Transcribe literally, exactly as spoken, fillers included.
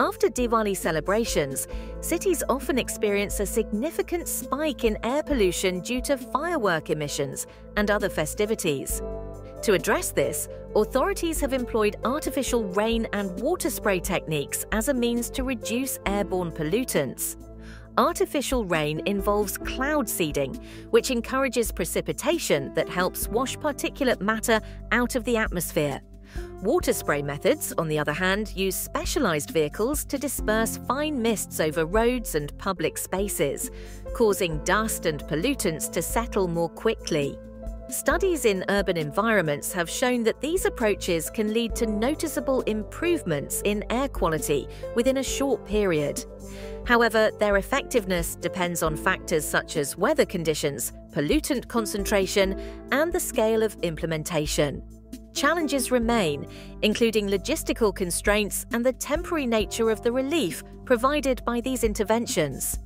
After Diwali celebrations, cities often experience a significant spike in air pollution due to firework emissions and other festivities. To address this, authorities have employed artificial rain and water spray techniques as a means to reduce airborne pollutants. Artificial rain involves cloud seeding, which encourages precipitation that helps wash particulate matter out of the atmosphere. Water spray methods, on the other hand, use specialized vehicles to disperse fine mists over roads and public spaces, causing dust and pollutants to settle more quickly. Studies in urban environments have shown that these approaches can lead to noticeable improvements in air quality within a short period. However, their effectiveness depends on factors such as weather conditions, pollutant concentration, and the scale of implementation. Challenges remain, including logistical constraints and the temporary nature of the relief provided by these interventions.